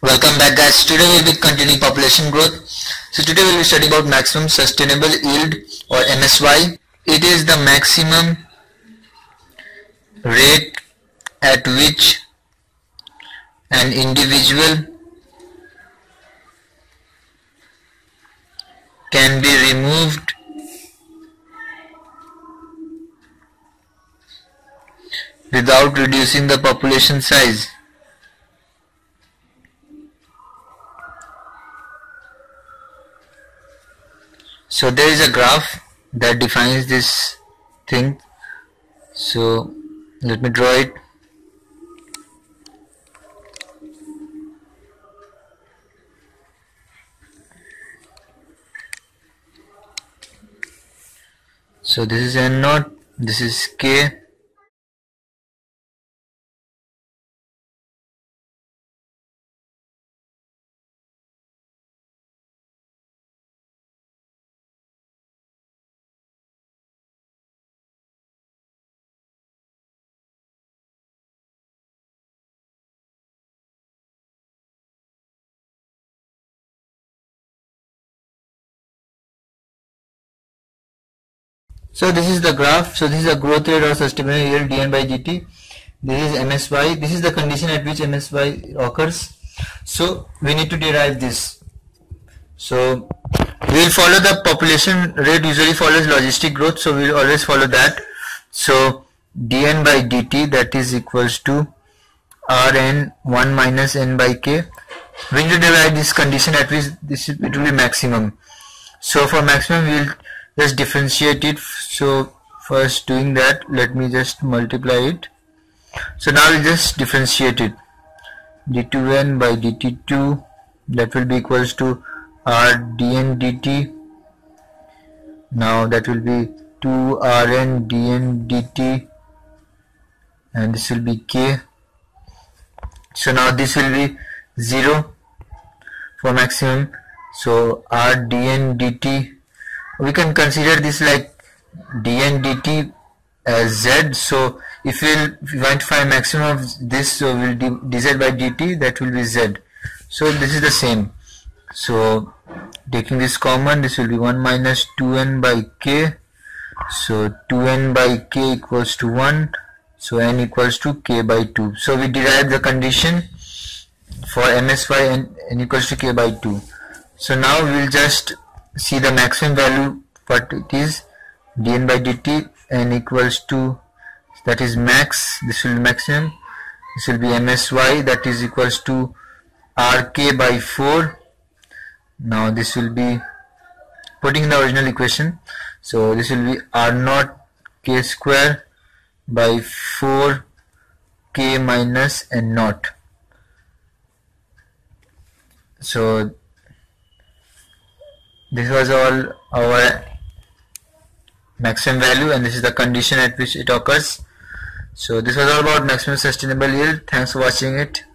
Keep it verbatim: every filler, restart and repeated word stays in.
Welcome back, guys. Today we will be continuing population growth. So today we will be studying about maximum sustainable yield, or M S Y. It is the maximum rate at which an individual can be removed without reducing the population size. So there is a graph that defines this thing. So let me draw it. So this is N naught, this is K. So this is the graph. So this is the growth rate or sustainable yield, dn by dt. This is M S Y. This is the condition at which M S Y occurs. So we need to derive this. So we will follow the population rate usually follows logistic growth. So we will always follow that. So dn by dt, that is equals to Rn one minus n by k. We need to derive this condition at which this it will be maximum. So for maximum we will just differentiate it. So first doing that, let me just multiply it. So now we just differentiate it. d two n by d t two, that will be equals to r dn dt. Now that will be two rn dn dt, and this will be k. So now this will be zero for maximum. So r dn dt, we can consider this like dn dt as z. So if we we'll want to find maximum of this, so we will d, dz by dt, that will be z. So this is the same. So taking this common, this will be one minus two n by k. So two n by k equals to one. So n equals to k by two. So we derive the condition for M S Y and n equals to k by two. So now we will just see the maximum value, what it is, dn by dt, n equals to, that is max, this will be maximum, this will be M S Y, that is equals to rk by four. Now this will be putting in the original equation. So this will be r naught k square by four k minus n naught. So this was all our maximum value, and this is the condition at which it occurs. So this was all about maximum sustainable yield. Thanks for watching it.